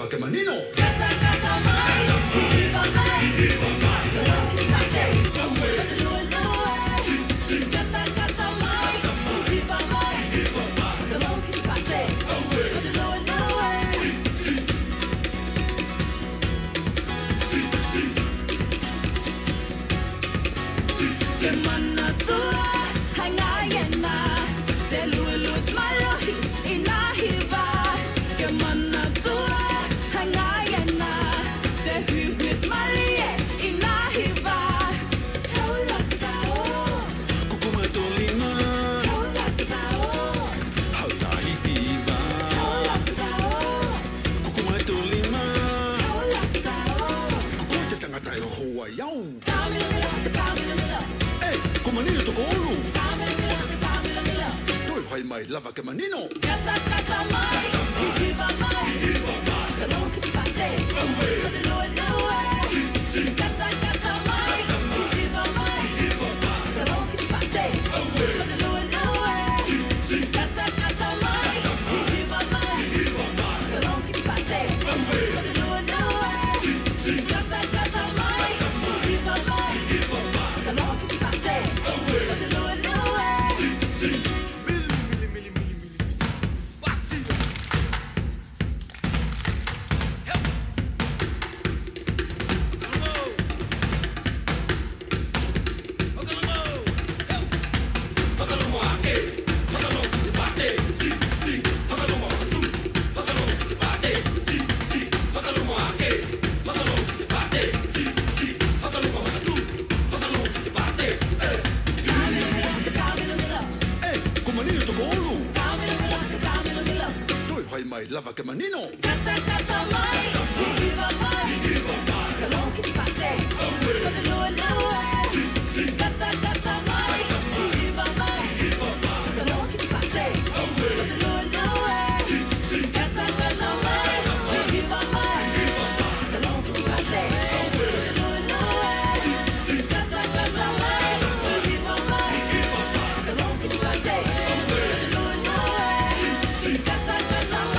pakai manino. Kata-kata main, iba main, iba main. Kalau kita take, betul betul. Kata-kata main, iba main, iba main. Kalau kita take, betul betul. Kemana tuh? Mai lava que manino. Kata kata mai, iba mai, iba mai. Kalau kita pakai, kita luar luar. Kata kata mai, iba mai, iba mai. Kalau kita pakai, kita luar luar. Kata kata mai, iba mai, iba mai. Kalau kita pakai, kita luar luar. Kata kata mai, iba mai, iba mai. Kalau kita pakai, kita luar luar. Lava que manino. Kata kata mai, iba mai, iba mai. Kalau kita pakai, kita luar luar. Kata kata mai, iba mai, iba mai. Kalau kita pakai, kita luar luar. Kata kata mai, iba mai, iba mai. Kalau kita pakai, kita luar luar. Kata kata mai, iba mai, iba mai. Kalau kita pakai, kita luar luar. Kata kata mai.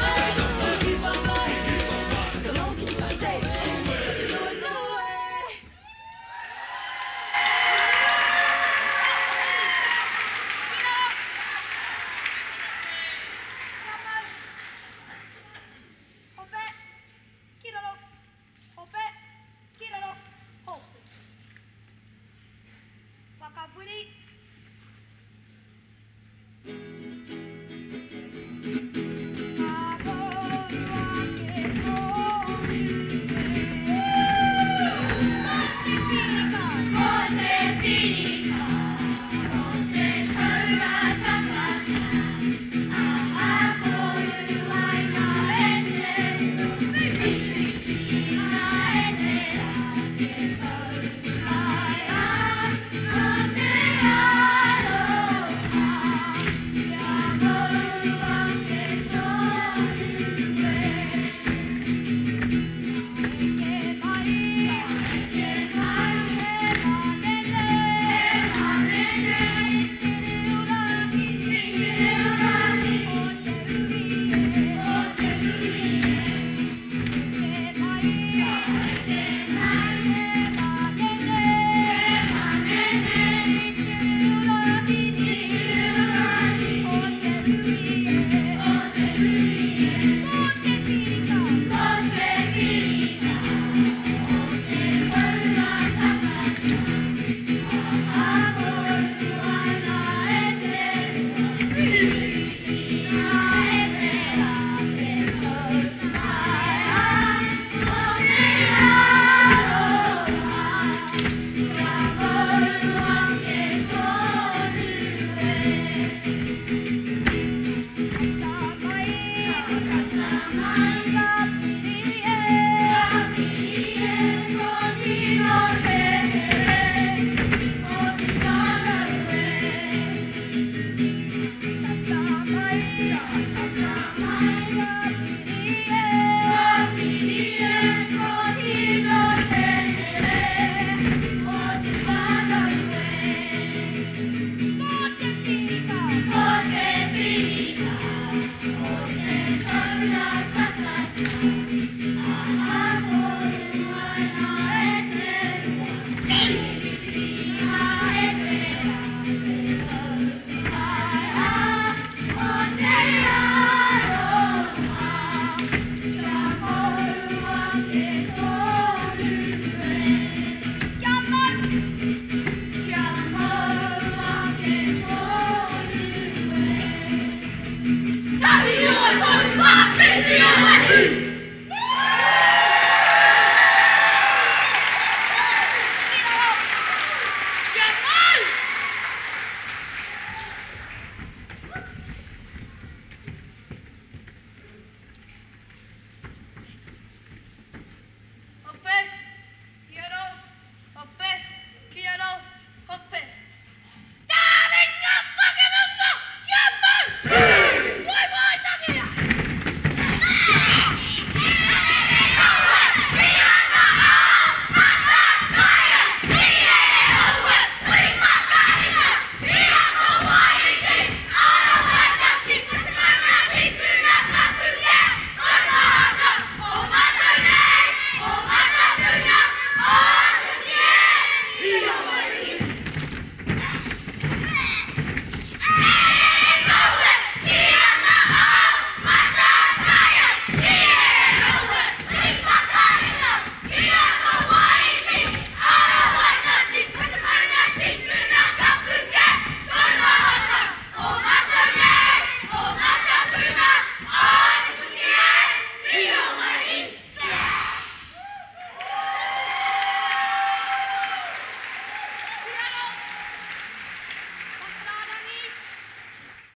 Hey!